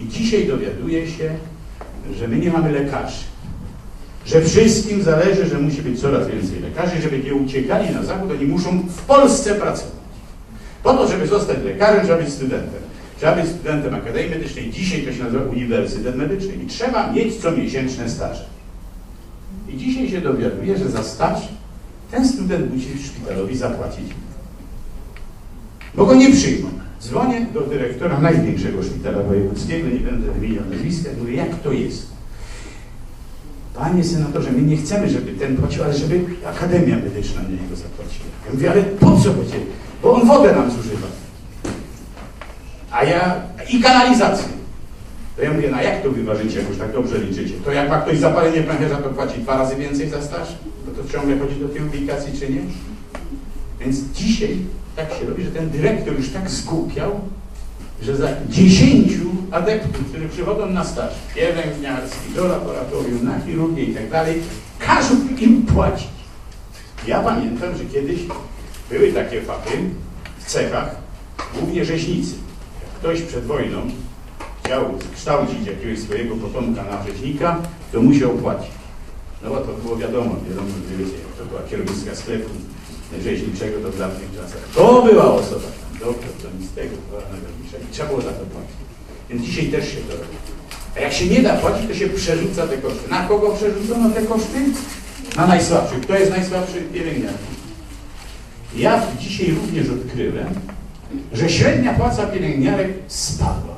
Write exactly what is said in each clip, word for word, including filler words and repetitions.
I dzisiaj dowiaduję się, że my nie mamy lekarzy. Że wszystkim zależy, że musi być coraz więcej lekarzy, żeby nie uciekali na zachód, oni muszą w Polsce pracować. Po to, żeby zostać lekarzem, trzeba być studentem. Trzeba być studentem Akademii Medycznej, dzisiaj to się nazywa Uniwersytet Medyczny i trzeba mieć comiesięczne staże. I dzisiaj się dowiaduję, że za staż ten student musi szpitalowi zapłacić. Bo go nie przyjmą. Dzwonię do dyrektora największego szpitala wojewódzkiego, nie będę wymieniał nazwiska, mówię, jak to jest? Panie senatorze, my nie chcemy, żeby ten płacił, ale żeby Akademia Medyczna na niego zapłaciła. Ja mówię, ale po co będzie? Bo on wodę nam zużywa. A ja... i kanalizację. To ja mówię, no jak to wyważycie, jak już tak dobrze liczycie? To jak ma ktoś zapalenie pęcherza, to płaci dwa razy więcej za staż? Bo to ciągle chodzi do tej ubikacji, czy nie? Więc dzisiaj tak się robi, że ten dyrektor już tak zgłupiał, że za dziesięciu adeptów, którzy przychodzą na staż, pielęgniarski, do laboratorium, na chirurgię i tak dalej, każą im płacić. Ja pamiętam, że kiedyś były takie fakty w cechach, głównie rzeźnicy. Jak ktoś przed wojną chciał kształcić jakiegoś swojego potomka na rzeźnika, to musiał płacić. No bo to było wiadomo, wiadomo, że wiecie, jak to była kierownicka sklepu rzeźniczego, to w dawnych czasach. To była osoba tam, doktor, to z tego, i trzeba było za to płacić. Więc dzisiaj też się to robi. A jak się nie da płacić, to się przerzuca te koszty. Na kogo przerzucono te koszty? Na najsłabszych. Kto jest najsłabszy? Pielęgniarki. Ja dzisiaj również odkryłem, że średnia płaca pielęgniarek spadła.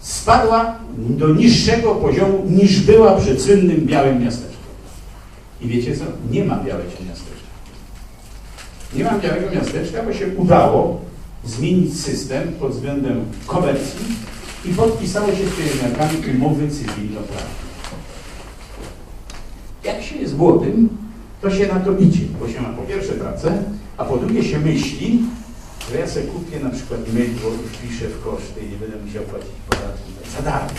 Spadła do niższego poziomu, niż była przy słynnym białym miasteczku. I wiecie co? Nie ma białego miasteczka. Nie ma białego miasteczka, bo się udało zmienić system pod względem komercji i podpisały się z pielęgniarkami umowy cywilnoprawne. Jak się jest młodym, to się na to idzie, bo się ma po pierwsze pracę, a po drugie się myśli, że ja sobie kupię na przykład mydło, wpiszę w koszty i nie będę musiał płacić podatki za darmo.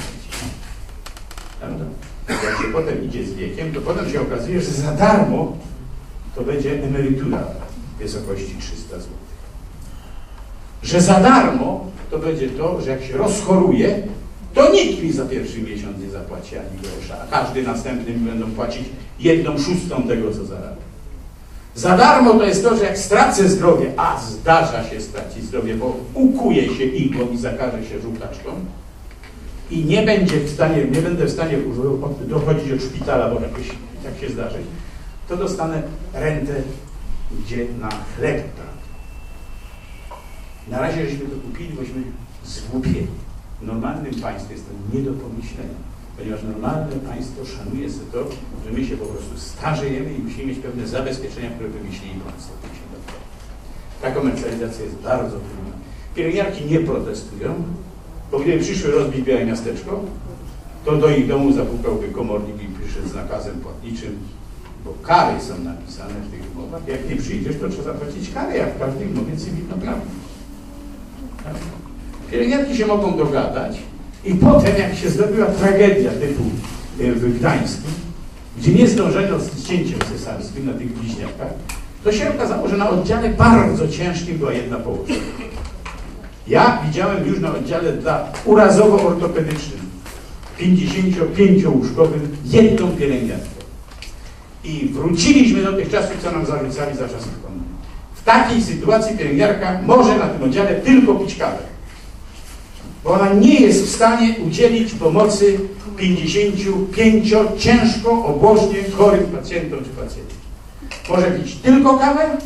Prawda? Jak się potem idzie z wiekiem, to potem się okazuje, że za darmo to będzie emerytura w wysokości trzystu złotych. Że za darmo to będzie to, że jak się rozchoruje, to nikt mi za pierwszy miesiąc nie zapłaci ani grosza, a każdy następny mi będą płacić jedną szóstą tego, co zarabia. Za darmo to jest to, że jak stracę zdrowie, a zdarza się stracić zdrowie, bo ukuje się igłą i zakaże się żółtaczką i nie, będzie w stanie, nie będę w stanie dochodzić od szpitala, bo jakoś tak się zdarzy, to dostanę rentę, gdzie na chleb. Na razie żeśmy to kupili, bośmy zgłupieni. W normalnym państwie jest to nie do pomyślenia, ponieważ normalne państwo szanuje sobie to, że my się po prostu starzejemy i musimy mieć pewne zabezpieczenia, które wymyślili państwo. Ta komercjalizacja jest bardzo trudna. Pielęgniarki nie protestują, bo gdyby przyszły rozbić białe miasteczko, to do ich domu zapukałby komornik i przyszedł z nakazem płatniczym, bo kary są napisane w tych umowach. Jak nie przyjdziesz, to trzeba zapłacić kary, jak w każdej umowie cywilnoprawnej. Pielęgniarki się mogą dogadać i potem, jak się zrobiła tragedia typu w Gdańsku, gdzie nie zdążono z cięciem cesarskim na tych bliźniakach, to się okazało, że na oddziale bardzo ciężkim była jedna położna. Ja widziałem już na oddziale dla urazowo-ortopedycznym, pięćdziesięciopięciołóżkowym, jedną pielęgniarkę. I wróciliśmy do tych czasów, co nam zarzucali za czasów komuny. W takiej sytuacji pielęgniarka może na tym oddziale tylko pić kawę, bo ona nie jest w stanie udzielić pomocy pięćdziesięciu pięciu ciężko, obłożnie chorym pacjentom czy pacjentom. Może pić tylko kawę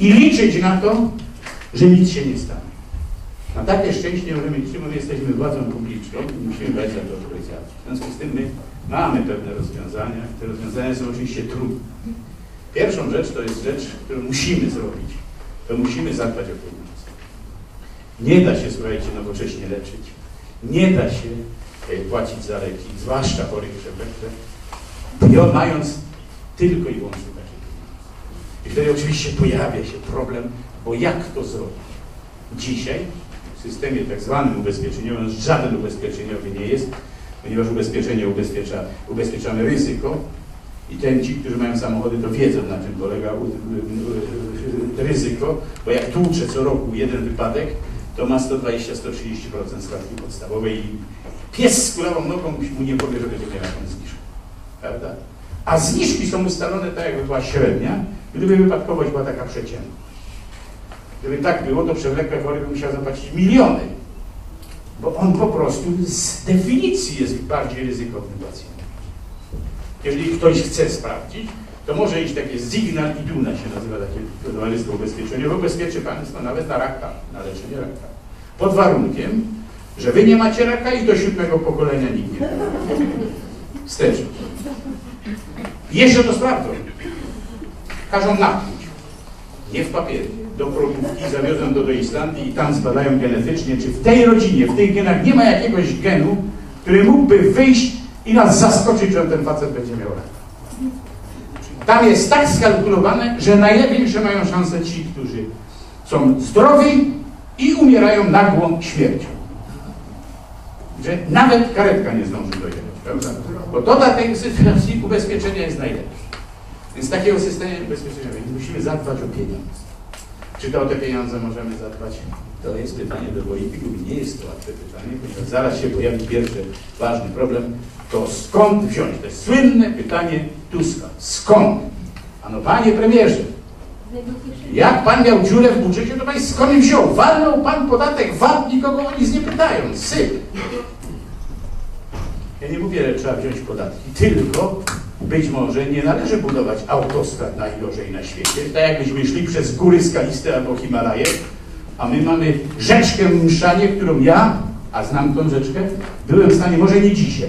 i liczyć na to, że nic się nie stanie. Na takie szczęście możemy liczyć, bo my jesteśmy władzą publiczną i musimy brać za to odpowiedzialność. W związku z tym my mamy pewne rozwiązania. Te rozwiązania są oczywiście trudne. Pierwszą rzecz to jest rzecz, którą musimy zrobić. To musimy zadbać o pieniądze. Nie da się, słuchajcie, nowocześnie leczyć. Nie da się płacić za leki, zwłaszcza chorych przewlekle, mając tylko i wyłącznie takie pieniądze. I wtedy oczywiście pojawia się problem, bo jak to zrobić? Dzisiaj w systemie tak zwanym ubezpieczeniowym żaden ubezpieczeniowy nie jest, ponieważ ubezpieczenie ubezpiecza, ubezpieczamy ryzyko i ten ci, którzy mają samochody, to wiedzą, na czym polega ryzyko, bo jak tłucze co roku jeden wypadek, to ma sto dwadzieścia do stu trzydziestu procent składki podstawowej i pies z kulawą nogą mu nie powie, że będzie miał jakąś zniżkę, prawda? A zniżki są ustalone tak, jakby była średnia, gdyby wypadkowość była taka przeciętna. Gdyby tak było, to przewlekle chory by musiał zapłacić miliony, bo on po prostu z definicji jest bardziej ryzykownym pacjentem. Jeżeli ktoś chce sprawdzić, to może iść takie Zignal i Duna się nazywa takie towarzystwo ubezpieczeniowe, ubezpieczy państwo nawet na raka, na leczenie raka. Pod warunkiem, że wy nie macie raka i do siódmego pokolenia nikt nie ma. Wsteczny. Jeszcze to sprawdzą. Każą napić. Nie w papierze. Do probówki zawiozą do, do Islandii i tam zbadają genetycznie, czy w tej rodzinie, w tych genach nie ma jakiegoś genu, który mógłby wyjść i nas zaskoczyć, że ten facet będzie miał raka. Tam jest tak skalkulowane, że największe mają szanse ci, którzy są zdrowi i umierają nagłą śmiercią. Że nawet karetka nie zdąży dojechać, prawda? Bo to dla tej sytuacji ubezpieczenia jest najlepsze. Więc takiego systemu ubezpieczeniowego musimy zadbać o pieniądze. Czy to o te pieniądze możemy zadbać? To jest pytanie do polityków. Nie jest to łatwe pytanie, ponieważ zaraz się pojawi pierwszy ważny problem. To skąd wziąć? To jest słynne pytanie Tuska. Skąd? Ano panie premierze, jak pan miał dziurę w budżecie, to pan skąd wziął? Walnął pan podatek V A T, nikogo o nic nie pytają. Syp. Ja nie mówię, że trzeba wziąć podatki, tylko być może nie należy budować autostrad najgorzej na świecie, tak jakbyśmy szli przez góry skaliste albo Himalaje, a my mamy rzeczkę w Mszanie, którą ja, a znam tą rzeczkę, byłem w stanie, może nie dzisiaj,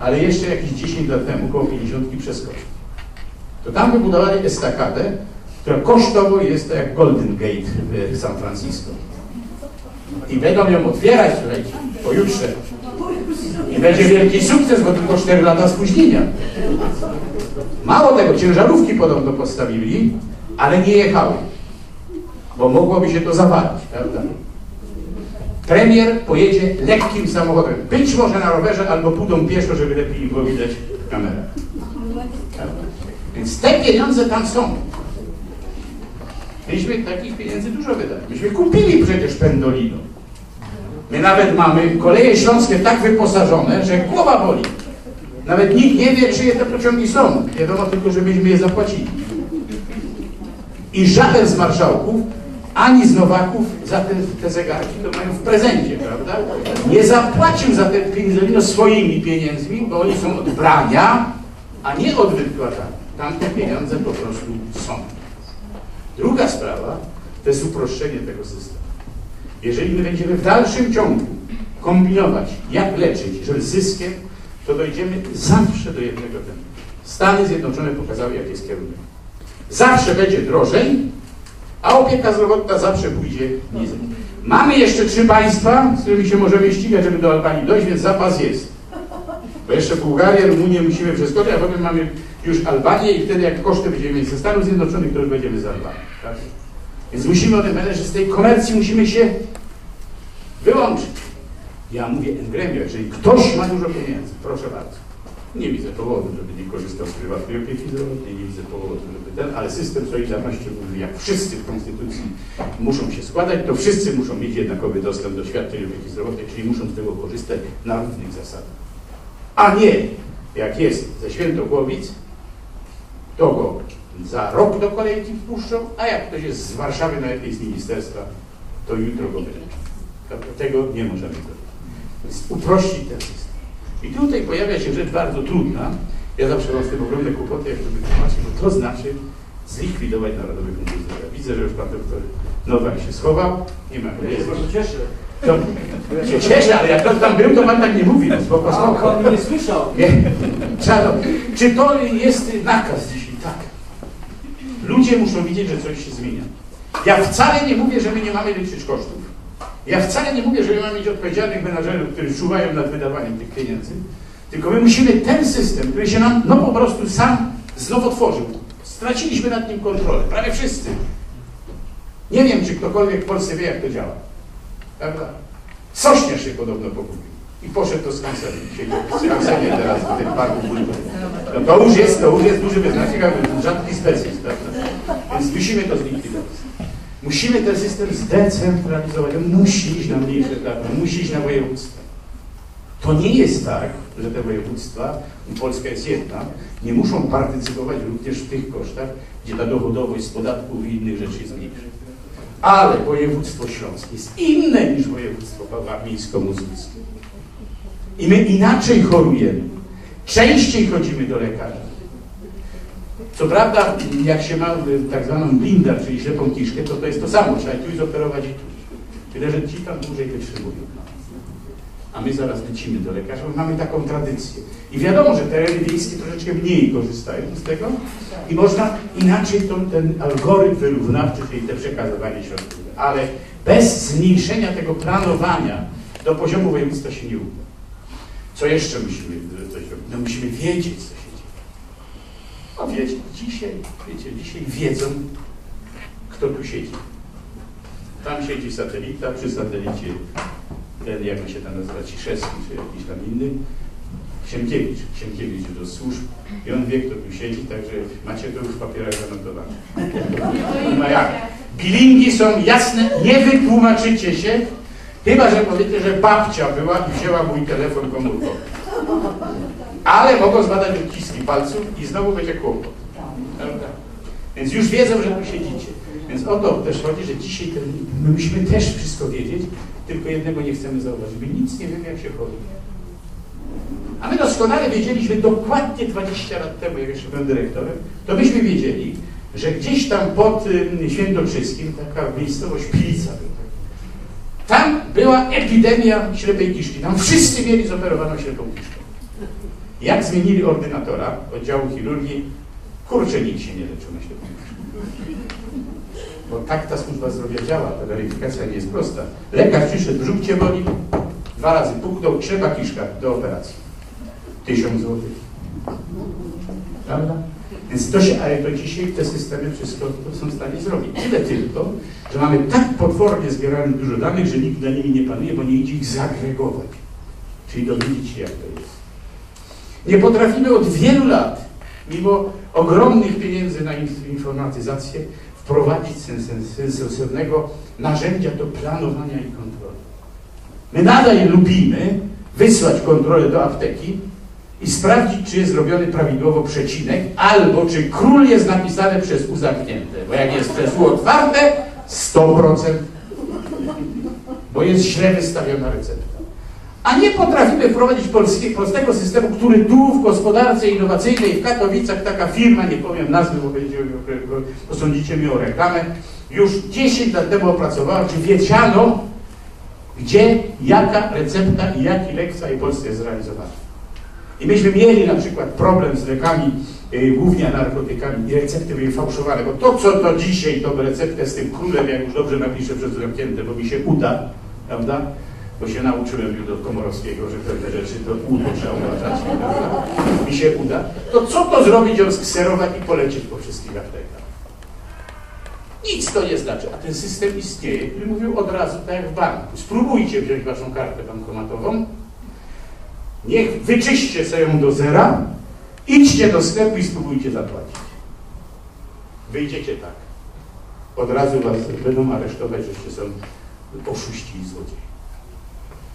ale jeszcze jakieś dziesięć lat temu, około pięćdziesiątki przeskoczyć. To tam wybudowali estakadę, która kosztowo jest tak jak Golden Gate w San Francisco. I będą ją otwierać, słuchajcie, pojutrze. I będzie wielki sukces, bo tylko cztery lata spóźnienia. Mało tego, ciężarówki podobno postawili, ale nie jechały, bo mogłoby się to zawalić, prawda? Premier pojedzie lekkim samochodem, być może na rowerze, albo pójdą pieszo, żeby lepiej było widać w kamerach. Więc te pieniądze tam są. Myśmy takich pieniędzy dużo wydali. Myśmy kupili przecież Pendolino. My nawet mamy koleje śląskie tak wyposażone, że głowa boli. Nawet nikt nie wie, czyje te pociągi są. Wiadomo tylko, żebyśmy je zapłacili. I żaden z marszałków, ani z Nowaków za te, te zegarki, to mają w prezencie, prawda? Nie zapłacił za te pieniądze no swoimi pieniędzmi, bo oni są od brania, a nie od wypłatania. Tamte pieniądze po prostu są. Druga sprawa to jest uproszczenie tego systemu. Jeżeli my będziemy w dalszym ciągu kombinować, jak leczyć, żeby zyskiem, to dojdziemy zawsze do jednego tematu. Stany Zjednoczone pokazały, jaki jest kierunek. Zawsze będzie drożej, a opieka zdrowotna zawsze pójdzie niżej. Mamy jeszcze trzy państwa, z którymi się możemy ścigać, żeby do Albanii dojść, więc zapas jest. Bo jeszcze Bułgarię, Rumunię musimy przeskoczyć, a potem mamy już Albanię i wtedy jak koszty będziemy mieć ze Stanów Zjednoczonych, to już będziemy z Albanii. Tak? Więc musimy o tym pamiętać, że z tej komercji musimy się wyłączyć. Ja mówię engremio, jeżeli ktoś ma dużo pieniędzy, proszę bardzo. Nie widzę powodu, żeby nie korzystał z prywatnej opieki zdrowotnej, nie widzę powodu, żeby ten, ale system solidarności mówi, jak wszyscy w Konstytucji muszą się składać, to wszyscy muszą mieć jednakowy dostęp do świadczeń opieki zdrowotnej, czyli muszą z tego korzystać na równych zasadach. A nie, jak jest ze Świętochłowic, to go za rok do kolejki wpuszczą, a jak ktoś jest z Warszawy, najlepiej z ministerstwa, to jutro go wyleczą. Tego nie możemy zrobić. Więc uprościć ten system. I tutaj pojawia się rzecz bardzo trudna. Ja zawsze mam z tym ogromne kłopoty, jak to wytłumaczyć, bo to znaczy zlikwidować Narodowy Fundusz Zdrowia. Widzę, że już pan doktor Nowak się schował. Nie ma. Ja się bardzo cieszę. To, ja się cieszę, ale jak tam był, to pan tak nie mówił. Spoko, spoko. A on nie słyszał. Nie. Czy to jest nakaz dzisiaj? Tak. Ludzie muszą widzieć, że coś się zmienia. Ja wcale nie mówię, że my nie mamy liczyć kosztów. Ja wcale nie mówię, że nie mamy mieć odpowiedzialnych menadżerów, którzy czuwają nad wydawaniem tych pieniędzy, tylko my musimy ten system, który się nam no po prostu sam znowu otworzył. Straciliśmy nad nim kontrolę, prawie wszyscy. Nie wiem, czy ktokolwiek w Polsce wie, jak to działa. Prawda? Sośnierz się podobno pogubił i poszedł to z kancelarii teraz w tym parku budowym. No to już jest, to już jest duży wyznacznik, rzadki specjalist, prawda? Więc musimy to zlikwidować. Musimy ten system zdecentralizować. On musi iść na mniejsze teatry, musi iść na województwa. To nie jest tak, że te województwa, i Polska jest jedna, nie muszą partycypować również w tych kosztach, gdzie ta dochodowość z podatków i innych rzeczy jest mniejsza. Ale województwo śląskie jest inne niż województwo warmińsko-mazurskie. I my inaczej chorujemy. Częściej chodzimy do lekarza. Co prawda, jak się ma tak zwaną blindę, czyli ślepą kiszkę, to to jest to samo. Trzeba tu zoperować i tu. Tyle, że ci tam dłużej wytrzymują. A my zaraz lecimy do lekarza, bo mamy taką tradycję. I wiadomo, że tereny wiejskie troszeczkę mniej korzystają z tego i można inaczej ten, ten algorytm wyrównawczy, czyli te przekazywanie środków. Ale bez zmniejszenia tego planowania do poziomu województwa się nie uda. Co jeszcze musimy zrobić? No musimy wiedzieć, co się dzieje. No wiecie, dzisiaj, wiecie, dzisiaj wiedzą, kto tu siedzi. Tam siedzi satelita, przy satelicie ten, jak on się tam nazywa, Ciszewski, czy jakiś tam inny, Sienkiewicz, Sienkiewicz do służb i on wie, kto tu siedzi, także macie to już w papierach zanotowane. No jak? Bilingi są jasne, nie wytłumaczycie się, chyba że powiecie, że babcia była i wzięła mój telefon komórkowy. Ale mogą zbadać odciski palców i znowu będzie kłopot. Prawda? Więc już wiedzą, że tu siedzicie. Więc o to też chodzi, że dzisiaj ten, my musimy też wszystko wiedzieć, tylko jednego nie chcemy zauważyć. My nic nie wiemy, jak się chodzi. A my doskonale wiedzieliśmy dokładnie dwadzieścia lat temu, jak jeszcze byłem dyrektorem, to myśmy wiedzieli, że gdzieś tam pod um, Świętokrzyskim, taka miejscowość Pilica była. Tam była epidemia ślepej kiszki. Tam wszyscy mieli zoperowaną ślepą kiszkę. Jak zmienili ordynatora oddziału chirurgii, kurczę, nikt się nie leczył na ślepą kiszkę. Bo tak ta służba zdrowia działa, ta weryfikacja nie jest prosta. Lekarz przyszedł, brzuch cię boli, dwa razy puknął, ślepa kiszka do operacji. Tysiąc złotych. Prawda? Więc to się, ale to dzisiaj te systemy wszystko to są w stanie zrobić. Tyle tylko, że mamy tak potwornie zbieranych dużo danych, że nikt na nimi nie panuje, bo nie idzie ich zagregować. Czyli dowiedzieć się, jak to jest. Nie potrafimy od wielu lat, mimo ogromnych pieniędzy na informatyzację, wprowadzić sensownego narzędzia do planowania i kontroli. My nadal lubimy wysłać kontrolę do apteki i sprawdzić, czy jest zrobiony prawidłowo przecinek, albo czy król jest napisany przez U zamknięte. Bo jak jest przez U otwarte, sto procent, bo jest źle wystawiona recepta. A nie potrafimy wprowadzić polski, prostego systemu, który tu w gospodarce innowacyjnej w Katowicach taka firma, nie powiem nazwy, bo posądzicie mi o reklamę, już dziesięć lat temu opracowała, czy wiedziano, gdzie, jaka recepta i jaki lek w całej Polsce jest zrealizowany. I myśmy mieli na przykład problem z lekami, yy, głównie narkotykami, i recepty były fałszowane, bo to, co to dzisiaj, tą receptę z tym królem, jak już dobrze napiszę przez zamknięte, bo mi się uda, prawda? Bo się nauczyłem już od Komorowskiego, że pewne rzeczy to uda trzeba uważać, mi się uda, to co to zrobić, on skserować i polecieć po wszystkich aptekach? Nic to nie znaczy, a ten system istnieje, który mówił od razu, tak jak w banku. Spróbujcie wziąć waszą kartę bankomatową, niech wyczyście sobie ją do zera, idźcie do sklepu i spróbujcie zapłacić. Wyjdziecie tak. Od razu was będą aresztować, żeście są oszuści i złodzieje.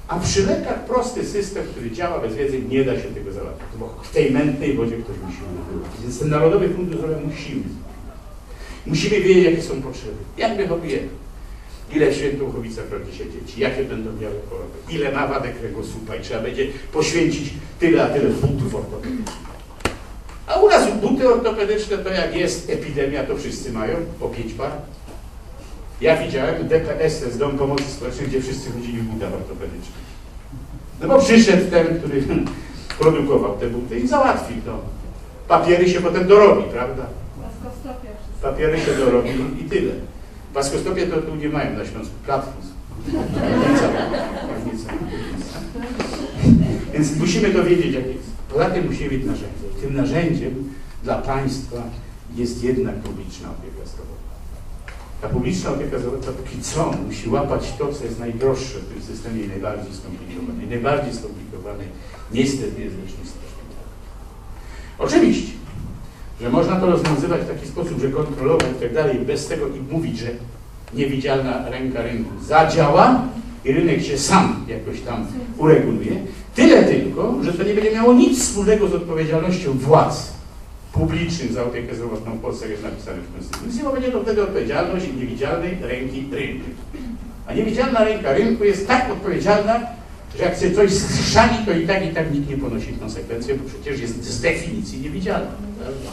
A przy lekach prosty system, który działa bez wiedzy, nie da się tego załatwić, bo w tej mętnej wodzie ktoś musi wyłapać. Więc ten Narodowy Fundusz Zdrowia musimy Musimy wiedzieć, jakie są potrzeby, jak my hodujemy, ile w Świętochłowicach rodzi się dzieci, jakie będą miały choroby, ile ma wadę kręgosłupa i trzeba będzie poświęcić tyle, a tyle butów ortopedycznych. A u nas buty ortopedyczne to jak jest epidemia, to wszyscy mają po pięć par. Ja widziałem D P S, z Dom Pomocy Społecznej, gdzie wszyscy chodzili w butach ortopedycznych. No bo przyszedł ten, który produkował te buty i załatwił to. Papiery się potem dorobi, prawda? Papiery się dorobi i tyle. Paskostopie to tu nie mają na Śląsku, platform. Więc musimy to wiedzieć, jak jest. Poza tym musimy mieć narzędzie. Tym narzędziem dla państwa jest jednak publiczna opieka zdrowotna. Ta publiczna opieka zdrowotna póki co musi łapać to, co jest najdroższe w tym systemie i najbardziej skomplikowane. I najbardziej skomplikowane niestety jest lecznictwo szpitala. Oczywiście, że można to rozwiązywać w taki sposób, że kontrolować i tak dalej, bez tego i mówić, że niewidzialna ręka rynku zadziała i rynek się sam jakoś tam ureguluje. Tyle tylko, że to nie będzie miało nic wspólnego z odpowiedzialnością władz publicznych za opiekę zdrowotną w Polsce, jak jest napisane w Konstytucji, bo będzie to wtedy odpowiedzialność niewidzialnej ręki rynku. A niewidzialna ręka rynku jest tak odpowiedzialna, że jak się coś schrzani, to i tak, i tak nikt nie ponosi konsekwencji, bo przecież jest z definicji niewidzialna. Prawda?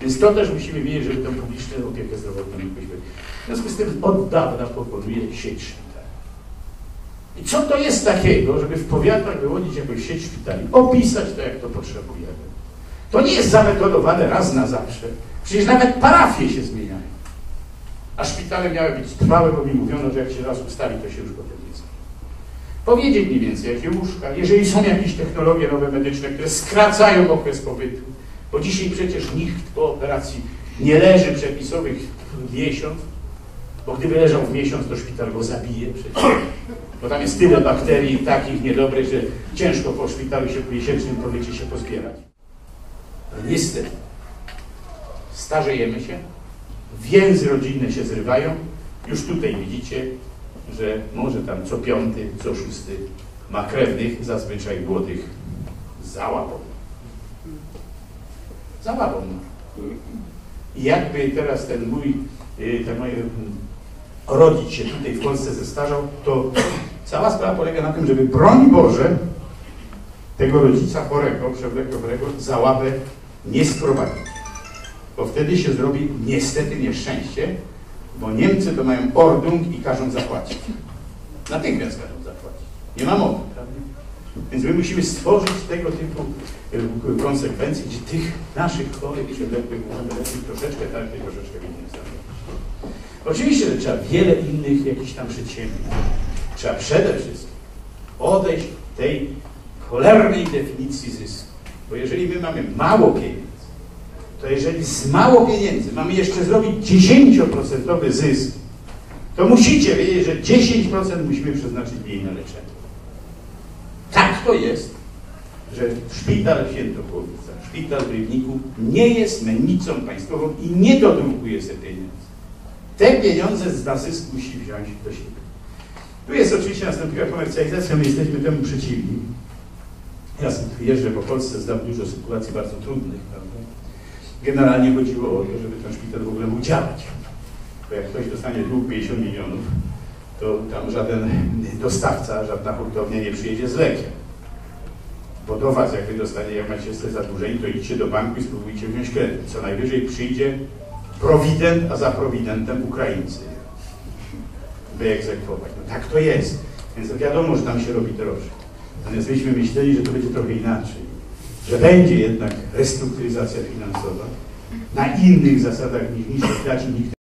Więc to też musimy wiedzieć, żeby tę publiczną opiekę zdrowotną jakoś być. W związku z tym od dawna proponuje sieć szpitali. I co to jest takiego, żeby w powiatach wyłonić jakąś sieć szpitali, opisać to, jak to potrzebujemy. To nie jest zametodowane raz na zawsze. Przecież nawet parafie się zmieniają. A szpitale miały być trwałe, bo mi mówiono, że jak się raz ustali, to się już potem nie zmieni. Powiedzieć mniej więcej, jakie łóżka, jeżeli są jakieś technologie nowe medyczne, które skracają okres pobytu, bo dzisiaj przecież nikt po operacji nie leży przepisowych miesiąc, bo gdyby leżał w miesiąc, to szpital go zabije przecież. Bo tam jest tyle bakterii takich niedobrych, że ciężko po szpitalu się po miesięcznym pobycie się pozbierać. Niestety, starzejemy się, więzy rodzinne się zrywają. Już tutaj widzicie, że może tam co piąty, co szósty ma krewnych, zazwyczaj młodych, za łapą. Za łapą. I jakby teraz ten mój, ten mój rodzic się tutaj w Polsce zestarzał, to cała sprawa polega na tym, żeby broń Boże tego rodzica chorego, przewlekle chorego, za łapę nie sprowadzić. Bo wtedy się zrobi niestety nieszczęście, bo Niemcy to mają ordung i każą zapłacić. Natychmiast każą zapłacić. Nie ma mowy, prawda? Więc my musimy stworzyć tego typu konsekwencje, gdzie tych naszych chorych przewlekłych możemy leczyć troszeczkę tak, troszeczkę innym zamiast. Oczywiście, że trzeba wiele innych jakichś tam przedsięwzięć. Trzeba przede wszystkim odejść od tej cholernej definicji zysku. Bo jeżeli my mamy mało pieniędzy, to jeżeli z mało pieniędzy mamy jeszcze zrobić dziesięcioprocentowy zysk, to musicie wiedzieć, że dziesięć procent musimy przeznaczyć mniej na leczenie. Tak to jest, że szpital w Świętochłowicach, szpital w Rybniku nie jest mennicą państwową i nie dodrukuje sobie pieniędzy. Te pieniądze z zysku musi wziąć do siebie. Tu jest oczywiście nastąpiła komercjalizacja, my jesteśmy temu przeciwni. Ja sobie tu jeżdżę po Polsce, znam dużo sytuacji bardzo trudnych, prawda? Generalnie chodziło o to, żeby ten szpital w ogóle mógł działać. Bo jak ktoś dostanie dług pięćdziesiąt milionów, to tam żaden dostawca, żadna hurtownia nie przyjedzie z lekiem. Bo do was, jak wy dostanie, jak macie jesteście zadłużeni, to idźcie do banku i spróbujcie wziąć kredyt. Co najwyżej przyjdzie prowident, a za prowidentem Ukraińcy. By egzekwować. No tak to jest. Więc wiadomo, że tam się robi drożej. Natomiast myśmy myśleli, że to będzie trochę inaczej. Że będzie jednak restrukturyzacja finansowa na innych zasadach niż niż